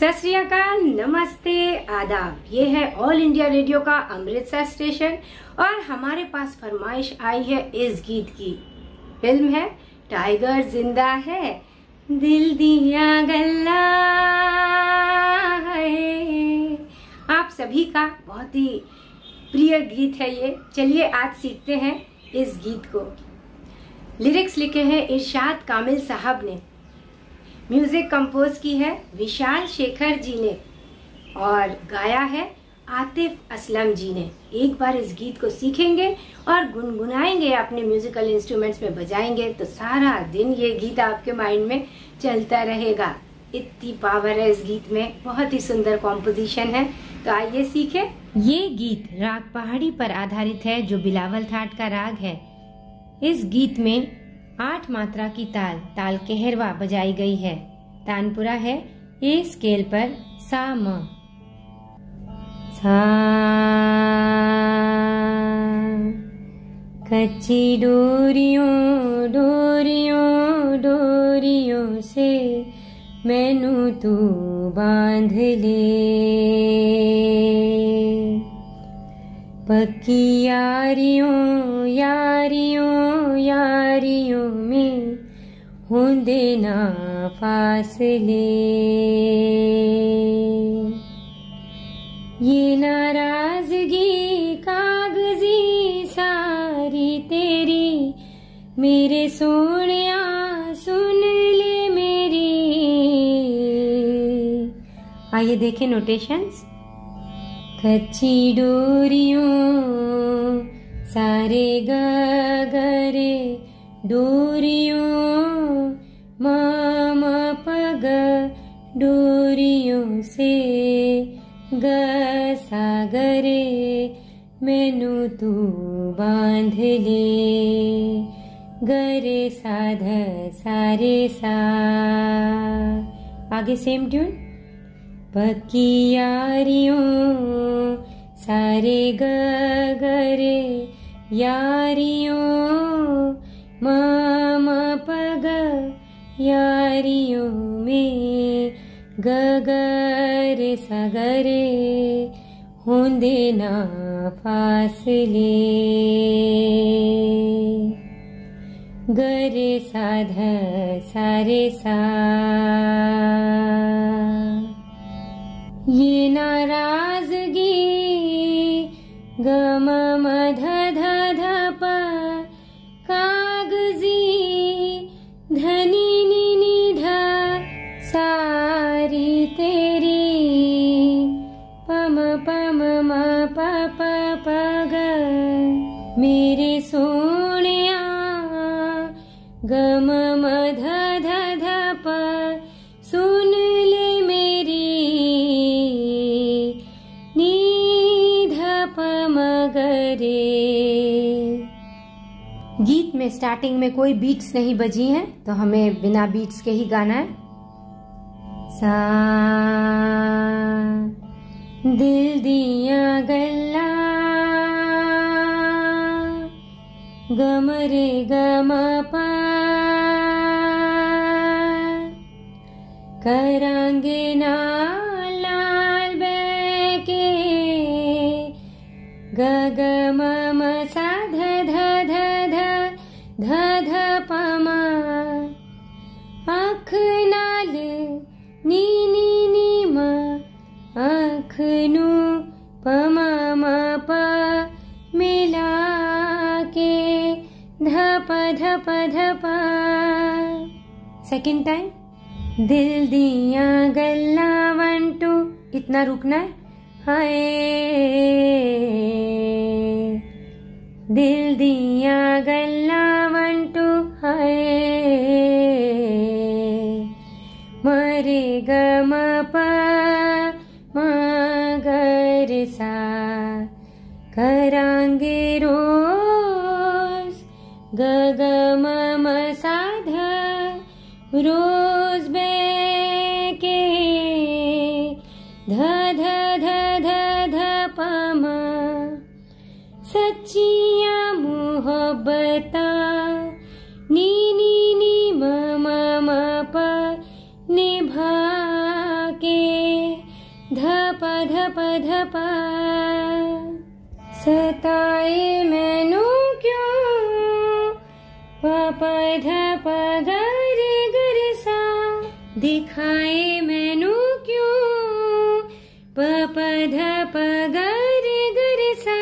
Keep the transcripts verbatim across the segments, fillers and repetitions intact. सत श्री अकाल, नमस्ते, आदाब। ये है ऑल इंडिया रेडियो का अमृतसर स्टेशन और हमारे पास फरमाइश आई है इस गीत की। फिल्म है टाइगर जिंदा है। दिल दिया गल्ला है, आप सभी का बहुत ही प्रिय गीत है ये। चलिए आज सीखते हैं इस गीत को। लिरिक्स लिखे हैं इरशाद कामिल साहब ने, म्यूजिक कंपोज की है विशाल शेखर जी ने और गाया है आतिफ असलम जी ने। एक बार इस गीत को सीखेंगे और गुनगुनाएंगे, अपने म्यूजिकल इंस्ट्रूमेंट्स में बजाएंगे तो सारा दिन ये गीत आपके माइंड में चलता रहेगा। इतनी पावर है इस गीत में, बहुत ही सुंदर कॉम्पोजिशन है। तो आइए सीखें। ये गीत राग पहाड़ी पर आधारित है जो बिलावल थाट का राग है। इस गीत में आठ मात्रा की ताल ताल केहरवा बजाई गई है। तानपुरा है ए स्केल पर सा म सा कच्ची डोरियों डोरियों डोरियों से मैनू तू बांध ले, पक्की यारियों यारियों यारियों में होंदे ना फासले, ये नाराजगी कागजी सारी तेरी मेरे सोनिया सुन ले मेरी। आइए देखें नोटेशंस। कच्ची डोरियों सारे गगरे डोरियों मामा पग डोरियों से ग सागरे मैनू तू बांध ले, गरे साध सारे सा। आगे सेम ट्यून। पक्की यारियों सारे गगरे यारियों मामा पग यारियों में गगरे सागरे होंदे ना फासले, गरे साध सारे सा। ये नाराजगी ग म म ध ध ध प कागजी धनी नी नी ध सारी तेरी पम पम म प प प ग मेरे सोनिया ग म म ध ध ध प सुन ले मेरी नी रे। गीत में स्टार्टिंग में कोई बीट्स नहीं बजी हैं, तो हमें बिना बीट्स के ही गाना है। सा दिल दिया गल्ला गमरे गमा पा करांगे ना ग ग म म सा ध ध ध ध ध ध प म आँख नाल नी नी नी म आँख नू प म म प मिला के ध प ध प ध प। Second time. दिल दिया गल्ला वन टू, इतना रुकना है। हाय दिल दिया गल्ला वन टू हाय मरे ग म प म ग रे सा करांगे रोज ग ग म म सा ध रोज बे के ध ध सच्चिया मोहब्बता नी नी नी म म म प निभा के प ध प ध प। सताए मैनू क्यों प प ध प ग रे ग रे सा। दिखाए मैनू क्यों प प ध प ग रे ग रे सा।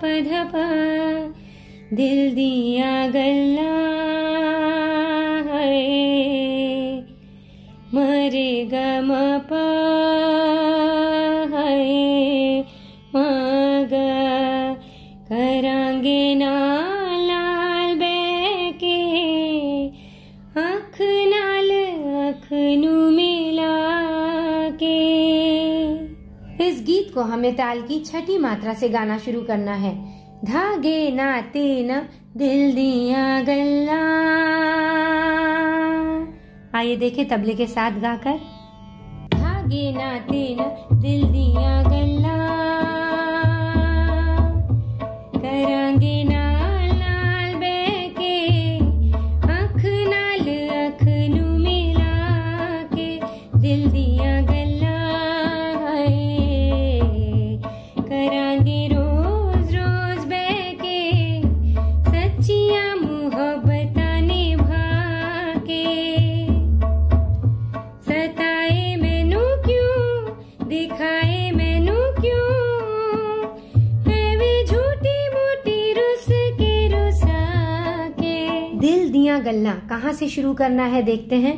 पध प। दिल दिया गल्ला है मरे गम प है मग। करांगे ना लाल बेके अख नाल अख नू मिला के। इस गीत को हमें ताल की छठी मात्रा से गाना शुरू करना है। धागे नाते न दिल दिया गल्ला। आइए देखें तबले के साथ गाकर। धागे नाते न दिल दिया गल्ला। करांगे ना लाल बेके अख नाल अख नू मिला के। दिल दिया गल्ला कहाँ से शुरू करना है देखते हैं।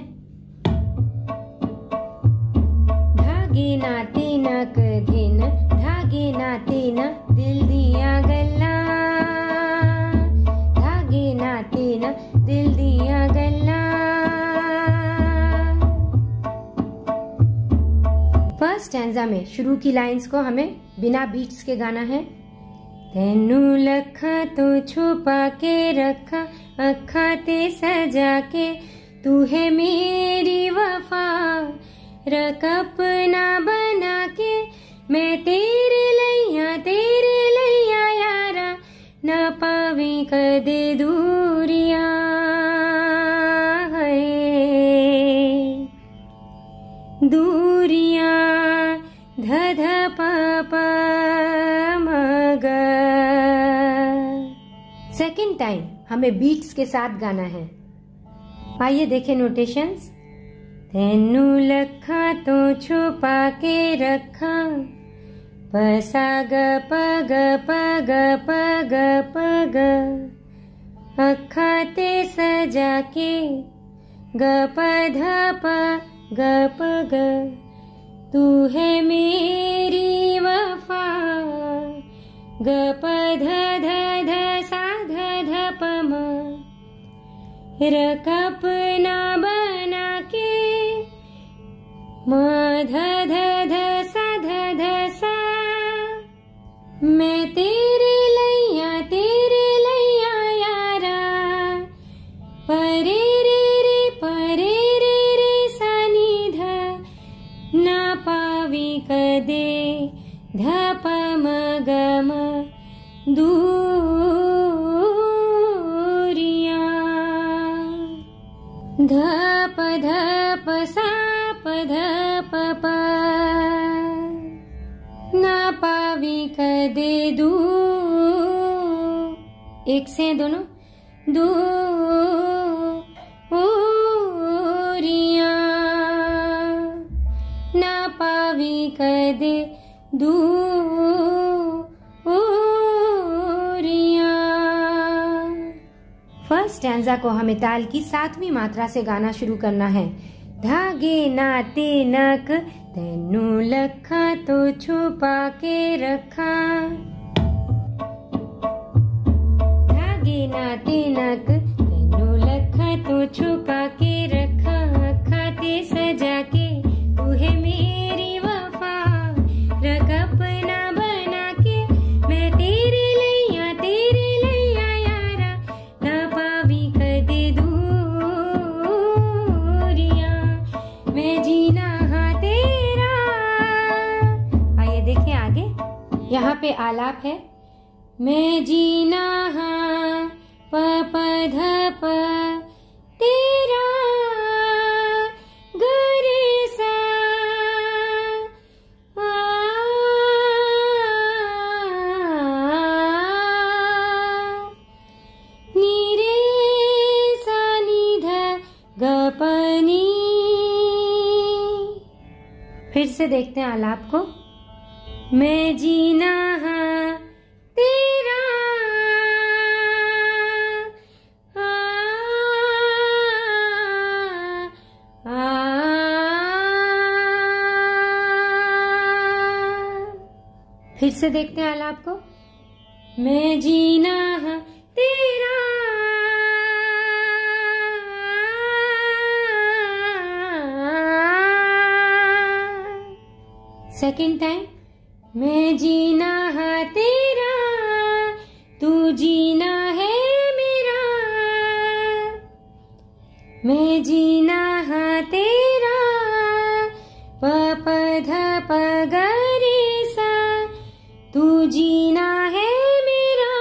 धागे नाते ना कधे न धागे नाते ना दिल दिया गल्ला। धागे नाते ना दिल दिया गल्ला। फर्स्ट स्टैंजा में शुरू की लाइंस को हमें बिना बीट्स के गाना है। तेनू लखा तो छुपा के रखा अखा ते सजा के। तू है मेरी वफा रकप ना बना के। मैं तेरे लैया तेरे लैया यारा ना पावे कदे दूरिया है दूरिया। ध ध प प म ग। सेकेंड टाइम हमें बीट्स के साथ गाना है। आइए देखें नोटेशंस। तेनू लखा तो छुपा के रखा। पसा ग पग पग पग पग। अखा ते सजा के। ग प ध प ग प ग। तू है मेरी वफा ग प ध ध ध सा ध ध प म। रकप ना बना के। म ध ध ध सा ध ध सा। मैं तेरे लैया तेरे लैया यारा। परे रे रे परे रे रे सा नी ध। ना पावी कदे ध प म ग म। दूरिया। ध प ध प सा प ध प प। ना पावी कदे दू। एक से दोनों दू दूरिया। ना पावी कदे दू फर्स्ट स्टैंजा को हमें ताल की सातवीं मात्रा से गाना शुरू करना है। धागे नाते नक तेनू लखा तो छुपा के रखा। धागे नाते नक तेनू लखा तो छुपा के रखा। खाते सजा के। तू है मेरी वफा रकप ना बना के। मैं तेरे लैया तेरे लैया यारा ना पावी कदे दूरिया। मैं जीना तेरा। आइए देखें आगे। यहाँ पे आलाप है मैं जीना हाँ प प ध प तेरा गरेसा नीरे सा निध गपनी। फिर से देखते हैं आलाप को। मैं जीना हाँ तेरा आ, आ, आ, फिर से देखते हैं आलाप को। मैं जीना हाँ तेरा सेकेंड टाइम मैं जीना है तेरा तू जीना है मेरा मैं जीना है तेरा प प ध प ग रे सा तू जीना है मेरा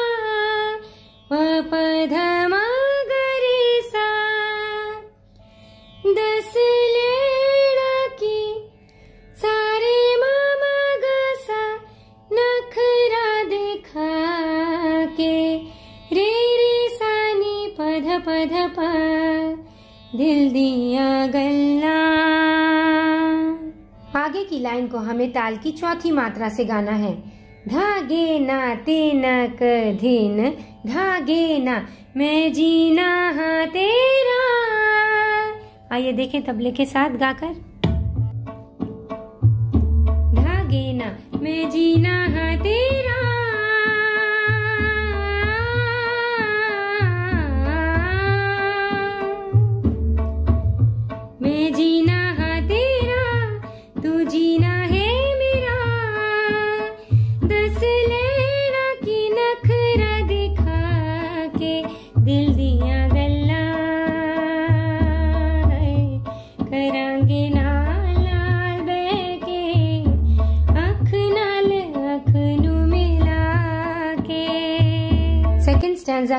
प प ध म ग रे सा दस पध प दिल दिया गल्ला। आगे की लाइन को हमें ताल की चौथी मात्रा से गाना है। धागे ना तेना कधिन धागे ना मैं जीना हाँ तेरा। आइए देखें तबले के साथ गाकर। धागे ना मैं जीना हाँ तेरा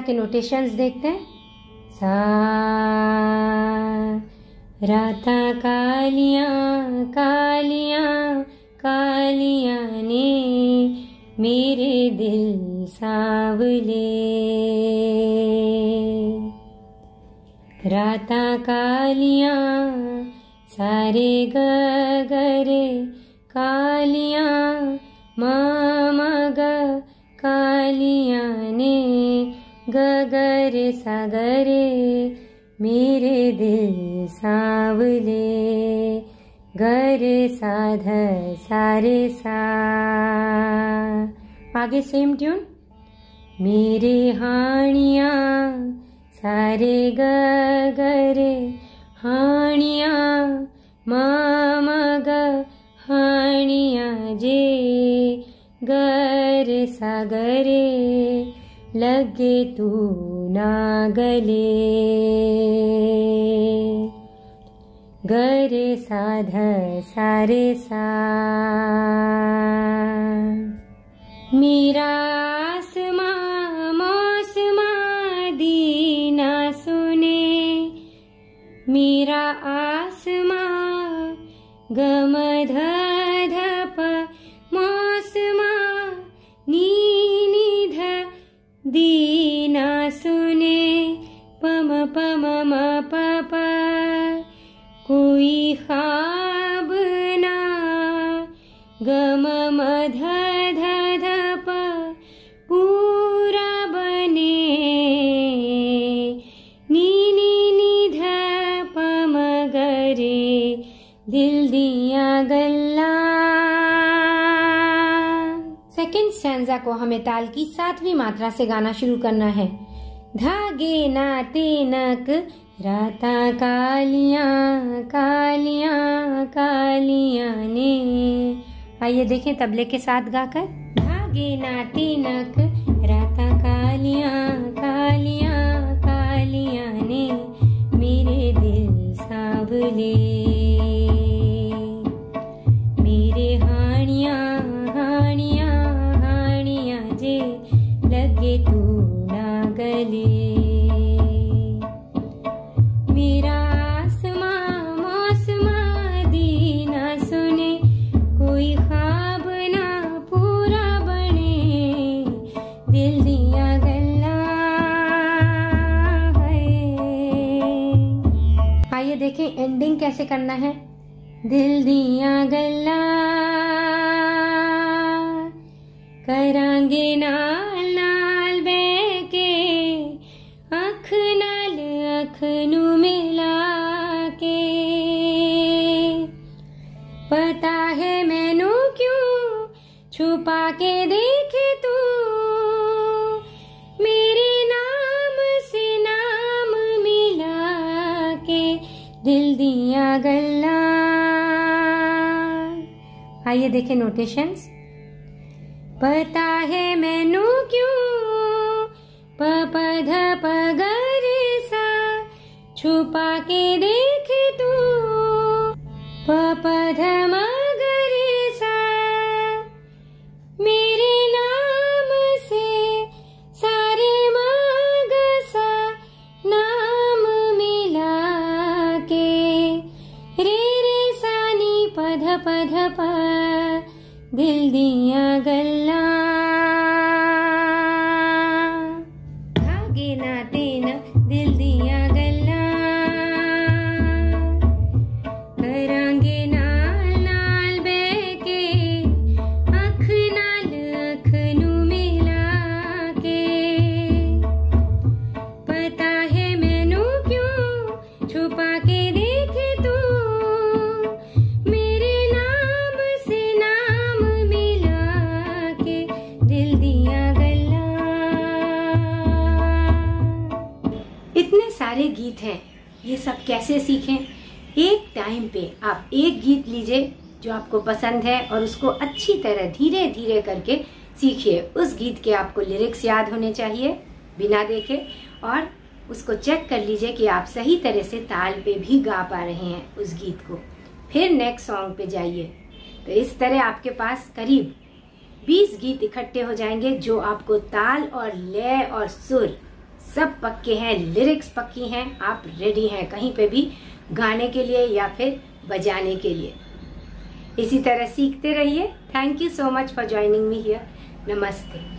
के नोटेशंस देखते हैं। सा राता कालिया कालिया कालिया ने मेरे दिल सांवले राता कालिया सारे गगरे कालिया मामा ग कालिया ने गगरे सागरे मेरे दिल सांवले गरे साध सारे सा। आगे सेम ट्यून। मेरे हानिया सारे गगरे हानिया मामा ग हानिया जे गरे सागरे लगे तू ना गले गरे साध सारे सा। मेरा आसमा मौसमा दीना सुने मेरा आसमा गमध धप मौसमा नी दीना सुने पम पम म प कोई ख्वाब ना गम म ध ध ध प पूरा बने नी नी नी ध प म ग रे दिल दिया गल्ला। सेकेंड स्टैंजा को हमें ताल की सातवीं मात्रा से गाना शुरू करना है। धागे ना तेनक राता कालिया कालिया कालिया ने। आइए देखें तबले के साथ गाकर। धागे ना तेनक राता कालिया कालिया कालिया ने मेरे दिल सांवले मेरे हानिया हानिया कैसे करना है। दिल दिया गल्ला करांगे नाल नाल बेके, अख नाल अख नू मिला के। पता है मैनू क्यों छुपा के देखे तू, मेरे नाम से नाम मिला के। दिल दिया गल्ला। आइए देखें नोटेशंस। पता है मैनू क्यों प प ध प ग रे सा, छुपा के देखे तू प प ध म ग रे सा। मेरे नाम से सारे म ग सा नाम मिला के। रे रे सा नी प ध प ध प। दिल दिया गल्ला। धागे ना देना दिल दिया गल्ला, करांगे नाल नाल बेके, अख नाल अख नू मिला के। पता है मैनू क्यों छुपा के देखे तू, सारे गीत हैं। ये सब कैसे सीखें? एक टाइम पे आप एक गीत लीजिए जो आपको पसंद है और उसको अच्छी तरह धीरे धीरे करके सीखिए। उस गीत के आपको लिरिक्स याद होने चाहिए बिना देखे, और उसको चेक कर लीजिए कि आप सही तरह से ताल पे भी गा पा रहे हैं उस गीत को। फिर नेक्स्ट सॉन्ग पे जाइए। तो इस तरह आपके पास करीब बीस गीत इकट्ठे हो जाएंगे जो आपको ताल और लय और सुर सब पक्के हैं, लिरिक्स पक्की हैं, आप रेडी हैं कहीं पे भी गाने के लिए या फिर बजाने के लिए। इसी तरह सीखते रहिए। Thank you so much for joining me here. नमस्ते।